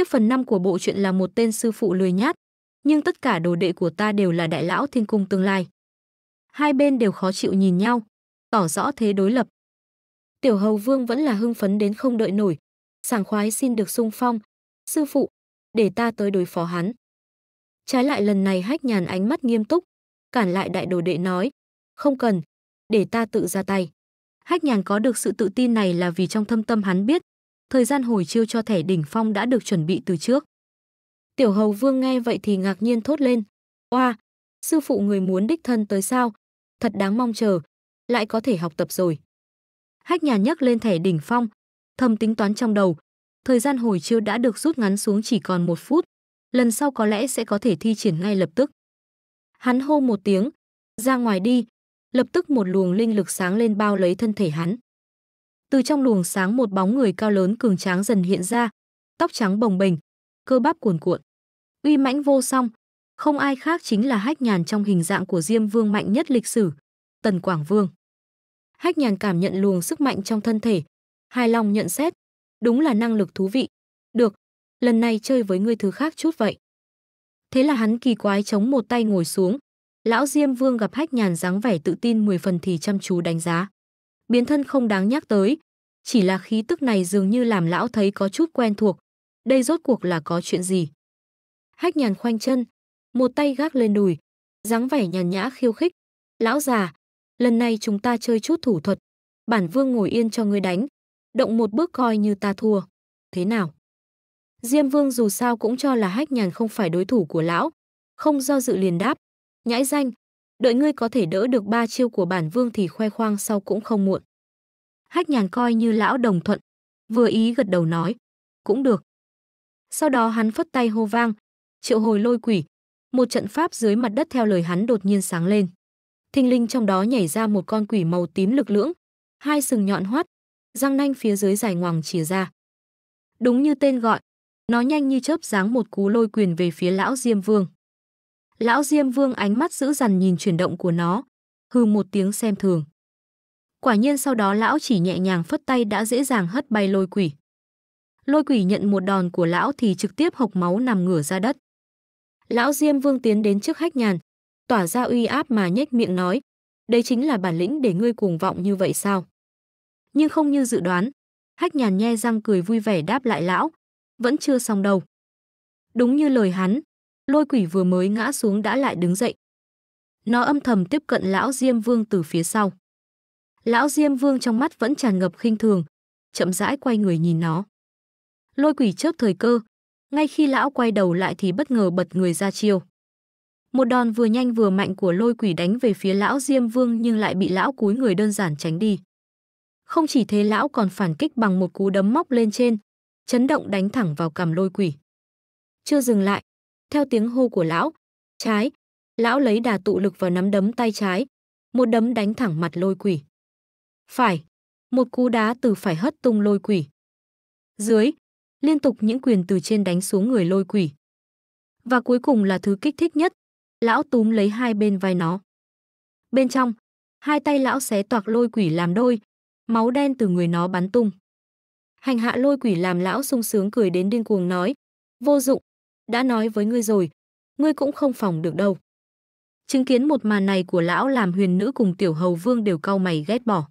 Tiếp phần 5 của bộ truyện là một tên sư phụ lười nhát, nhưng tất cả đồ đệ của ta đều là đại lão thiên cung tương lai. Hai bên đều khó chịu nhìn nhau, tỏ rõ thế đối lập. Tiểu Hầu Vương vẫn là hưng phấn đến không đợi nổi, sảng khoái xin được xung phong. Sư phụ, để ta tới đối phó hắn. Trái lại lần này Hách Nhàn ánh mắt nghiêm túc, cản lại đại đồ đệ nói, không cần, để ta tự ra tay. Hách Nhàn có được sự tự tin này là vì trong thâm tâm hắn biết, thời gian hồi chiêu cho thẻ đỉnh phong đã được chuẩn bị từ trước. Tiểu Hầu Vương nghe vậy thì ngạc nhiên thốt lên, oa, sư phụ người muốn đích thân tới sao, thật đáng mong chờ, lại có thể học tập rồi. Hách Nhàn nhấc lên thẻ đỉnh phong, thầm tính toán trong đầu, thời gian hồi chiêu đã được rút ngắn xuống chỉ còn 1 phút, lần sau có lẽ sẽ có thể thi triển ngay lập tức. Hắn hô một tiếng, ra ngoài đi, lập tức một luồng linh lực sáng lên bao lấy thân thể hắn. Từ trong luồng sáng một bóng người cao lớn cường tráng dần hiện ra, tóc trắng bồng bềnh, cơ bắp cuồn cuộn, uy mãnh vô song, không ai khác chính là Hách Nhàn trong hình dạng của Diêm Vương mạnh nhất lịch sử, Tần Quảng Vương. Hách Nhàn cảm nhận luồng sức mạnh trong thân thể, hài lòng nhận xét, đúng là năng lực thú vị, được, lần này chơi với ngươi thứ khác chút vậy. Thế là hắn kỳ quái chống một tay ngồi xuống, lão Diêm Vương gặp Hách Nhàn dáng vẻ tự tin 10 phần thì chăm chú đánh giá. Biến thân không đáng nhắc tới, chỉ là khí tức này dường như làm lão thấy có chút quen thuộc, đây rốt cuộc là có chuyện gì? Hách Nhàn khoanh chân, một tay gác lên đùi, dáng vẻ nhàn nhã khiêu khích, lão già, lần này chúng ta chơi chút thủ thuật, bản vương ngồi yên cho ngươi đánh, động một bước coi như ta thua, thế nào? Diêm Vương dù sao cũng cho là Hách Nhàn không phải đối thủ của lão, không do dự liền đáp, nhãi danh, đợi ngươi có thể đỡ được 3 chiêu của bản vương thì khoe khoang sau cũng không muộn. Hách Nhàn coi như lão đồng thuận, vừa ý gật đầu nói, cũng được. Sau đó hắn phất tay hô vang, triệu hồi lôi quỷ, một trận pháp dưới mặt đất theo lời hắn đột nhiên sáng lên. Thình lình trong đó nhảy ra một con quỷ màu tím lực lưỡng, 2 sừng nhọn hoắt, răng nanh phía dưới dài ngoằng chìa ra. Đúng như tên gọi, nó nhanh như chớp giáng một cú lôi quyền về phía lão Diêm Vương. Lão Diêm Vương ánh mắt dữ dằn nhìn chuyển động của nó, hừ một tiếng xem thường. Quả nhiên sau đó lão chỉ nhẹ nhàng phất tay đã dễ dàng hất bay lôi quỷ. Lôi quỷ nhận một đòn của lão thì trực tiếp hộc máu nằm ngửa ra đất. Lão Diêm Vương tiến đến trước Hách Nhàn, tỏa ra uy áp mà nhếch miệng nói, đấy chính là bản lĩnh để ngươi cuồng vọng như vậy sao? Nhưng không như dự đoán, Hách Nhàn nhe răng cười vui vẻ đáp lại lão, vẫn chưa xong đâu. Đúng như lời hắn, lôi quỷ vừa mới ngã xuống đã lại đứng dậy. Nó âm thầm tiếp cận lão Diêm Vương từ phía sau. Lão Diêm Vương trong mắt vẫn tràn ngập khinh thường, chậm rãi quay người nhìn nó. Lôi quỷ chớp thời cơ, ngay khi lão quay đầu lại thì bất ngờ bật người ra chiêu. Một đòn vừa nhanh vừa mạnh của lôi quỷ đánh về phía lão Diêm Vương nhưng lại bị lão cúi người đơn giản tránh đi. Không chỉ thế lão còn phản kích bằng một cú đấm móc lên trên, chấn động đánh thẳng vào cằm lôi quỷ. Chưa dừng lại, theo tiếng hô của lão, trái, lão lấy đà tụ lực vào nắm đấm tay trái, một đấm đánh thẳng mặt lôi quỷ. Phải, một cú đá từ phải hất tung lôi quỷ. Dưới, liên tục những quyền từ trên đánh xuống người lôi quỷ. Và cuối cùng là thứ kích thích nhất, lão túm lấy hai bên vai nó. Bên trong, hai tay lão xé toạc lôi quỷ làm đôi, máu đen từ người nó bắn tung. Hành hạ lôi quỷ làm lão sung sướng cười đến điên cuồng nói, vô dụng, đã nói với ngươi rồi, ngươi cũng không phòng được đâu. Chứng kiến một màn này của lão làm Huyền Nữ cùng Tiểu Hầu Vương đều cau mày ghét bỏ.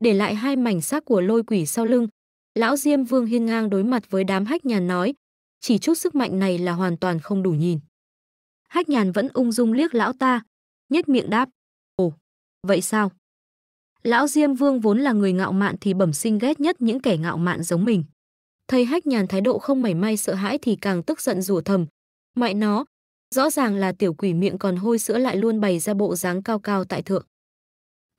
Để lại 2 mảnh xác của lôi quỷ sau lưng, lão Diêm Vương hiên ngang đối mặt với đám Hách Nhàn nói, chỉ chút sức mạnh này là hoàn toàn không đủ nhìn. Hách Nhàn vẫn ung dung liếc lão ta, nhếch miệng đáp, ồ, vậy sao? Lão Diêm Vương vốn là người ngạo mạn thì bẩm sinh ghét nhất những kẻ ngạo mạn giống mình. Thấy Hách Nhàn thái độ không mảy may sợ hãi thì càng tức giận rủa thầm, mẹ nó, rõ ràng là tiểu quỷ miệng còn hôi sữa lại luôn bày ra bộ dáng cao cao tại thượng.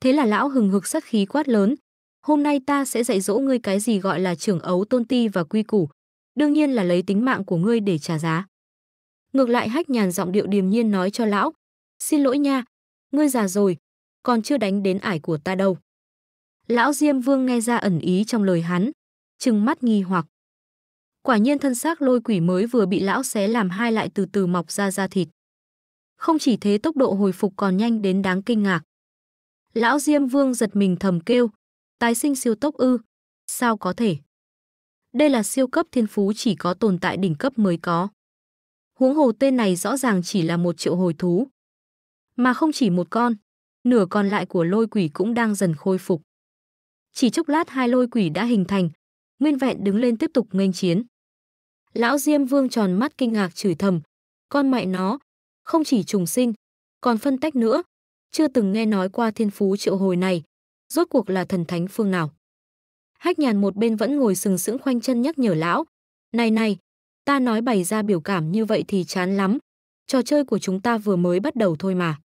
Thế là lão hừng hực sát khí quát lớn, hôm nay ta sẽ dạy dỗ ngươi cái gì gọi là trưởng ấu tôn ti và quy củ, đương nhiên là lấy tính mạng của ngươi để trả giá. Ngược lại Hách Nhàn giọng điệu điềm nhiên nói cho lão, xin lỗi nha, ngươi già rồi, còn chưa đánh đến ải của ta đâu. Lão Diêm Vương nghe ra ẩn ý trong lời hắn, trừng mắt nghi hoặc. Quả nhiên thân xác lôi quỷ mới vừa bị lão xé làm 2 lại từ từ mọc ra da thịt. Không chỉ thế tốc độ hồi phục còn nhanh đến đáng kinh ngạc. Lão Diêm Vương giật mình thầm kêu, tái sinh siêu tốc ư, sao có thể. Đây là siêu cấp thiên phú chỉ có tồn tại đỉnh cấp mới có. Huống hồ tên này rõ ràng chỉ là 1 triệu hồi thú. Mà không chỉ một con, nửa còn lại của lôi quỷ cũng đang dần khôi phục. Chỉ chốc lát hai lôi quỷ đã hình thành, nguyên vẹn đứng lên tiếp tục nghênh chiến. Lão Diêm Vương tròn mắt kinh ngạc chửi thầm, con mẹ nó, không chỉ trùng sinh, còn phân tách nữa, chưa từng nghe nói qua thiên phú triệu hồi này, rốt cuộc là thần thánh phương nào. Hách Nhàn một bên vẫn ngồi sừng sững khoanh chân nhắc nhở lão, này, ta nói bày ra biểu cảm như vậy thì chán lắm, trò chơi của chúng ta vừa mới bắt đầu thôi mà.